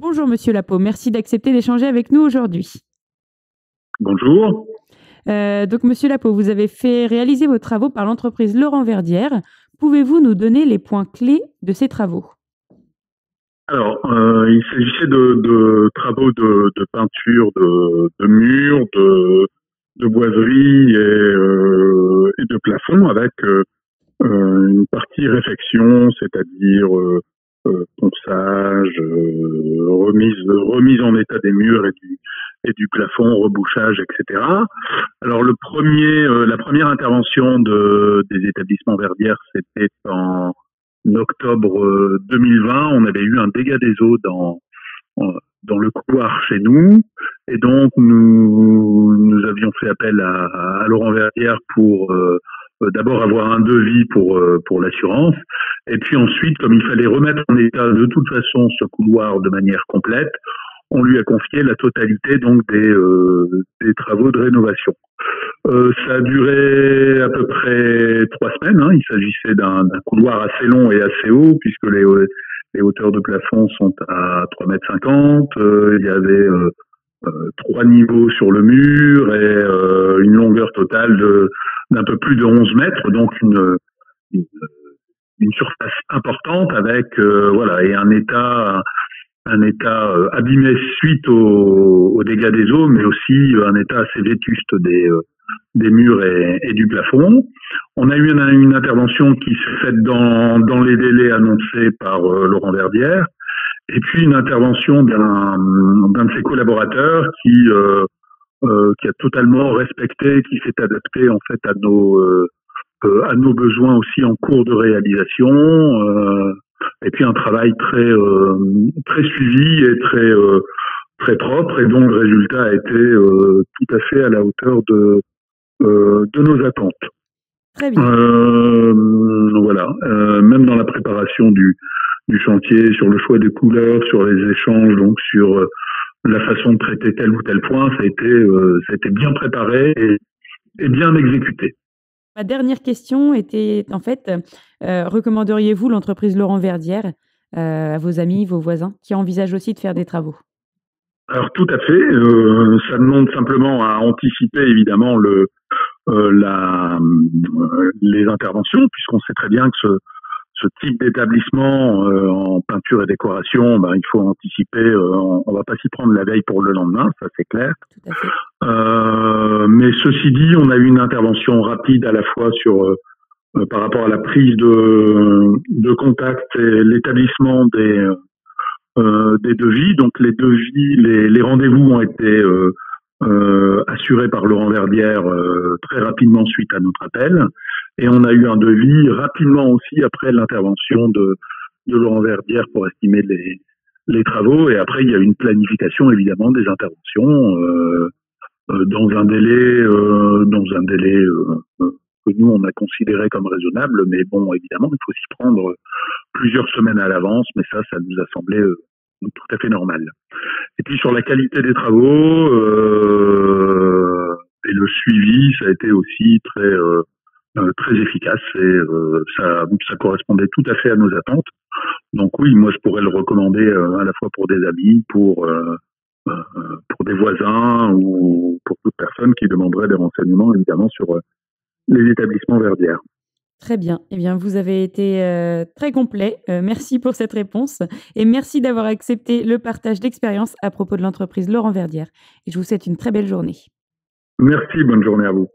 Bonjour Monsieur Lapot, merci d'accepter d'échanger avec nous aujourd'hui. Bonjour. Donc Monsieur Lapot, vous avez fait réaliser vos travaux par l'entreprise Laurent Verdière. Pouvez-vous nous donner les points clés de ces travaux? Alors, il s'agissait de travaux de peinture, de murs, de boiserie et de plafond avec une partie réfection, c'est-à-dire ponçage, remise en état des murs et du plafond, rebouchage, etc. Alors le premier, la première intervention des établissements Verdière, c'était en octobre 2020, on avait eu un dégât des eaux dans le couloir chez nous, et donc nous avions fait appel à Laurent Verdière pour d'abord avoir un devis pour l'assurance, et puis ensuite, comme il fallait remettre en état de toute façon ce couloir de manière complète, on lui a confié la totalité donc des travaux de rénovation. Ça a duré à peu près 3 semaines. Il s'agissait d'un couloir assez long et assez haut, puisque les hauteurs de plafond sont à 3,50 m. Il y avait 3 niveaux sur le mur et une longueur totale d'un peu plus de 11 mètres, donc une surface importante avec et un état abîmé suite aux dégâts des eaux, mais aussi un état assez vétuste des murs et du plafond. On a eu une intervention qui s'est faite dans les délais annoncés par Laurent Verdière, et puis une intervention d'un de ses collaborateurs qui a totalement respecté, qui s'est adapté en fait à nos besoins aussi en cours de réalisation. Et puis un travail très suivi et très propre, et donc le résultat a été tout à fait à la hauteur de nos attentes. Très bien. Même dans la préparation du chantier, sur le choix des couleurs, sur les échanges, donc sur la façon de traiter tel ou tel point, ça a été bien préparé et bien exécuté. Ma dernière question était, en fait, recommanderiez-vous l'entreprise Laurent Verdière à vos amis, vos voisins, qui envisagent aussi de faire des travaux? Alors, tout à fait. Ça demande simplement à anticiper, évidemment, les interventions, puisqu'on sait très bien que ce type d'établissement en peinture et décoration, il faut anticiper, on ne va pas s'y prendre la veille pour le lendemain, ça c'est clair. Tout à fait. Mais ceci dit, on a eu une intervention rapide à la fois par rapport à la prise de contact et l'établissement des devis. Donc les devis, les rendez-vous ont été assurés par Laurent Verdière très rapidement suite à notre appel. Et on a eu un devis rapidement aussi après l'intervention de Laurent Verdière pour estimer les travaux. Et après, il y a une planification évidemment des interventions dans un délai que nous on a considéré comme raisonnable. Mais bon, évidemment, il faut s'y prendre plusieurs semaines à l'avance. Mais ça nous a semblé tout à fait normal. Et puis sur la qualité des travaux et le suivi, ça a été aussi très efficace et ça correspondait tout à fait à nos attentes. Donc oui, moi je pourrais le recommander à la fois pour des amis, pour des voisins ou pour toute personne qui demanderait des renseignements évidemment sur les établissements Verdière. Très bien. Eh bien, vous avez été très complet. Merci pour cette réponse et merci d'avoir accepté le partage d'expérience à propos de l'entreprise Laurent Verdière. Et je vous souhaite une très belle journée. Merci, bonne journée à vous.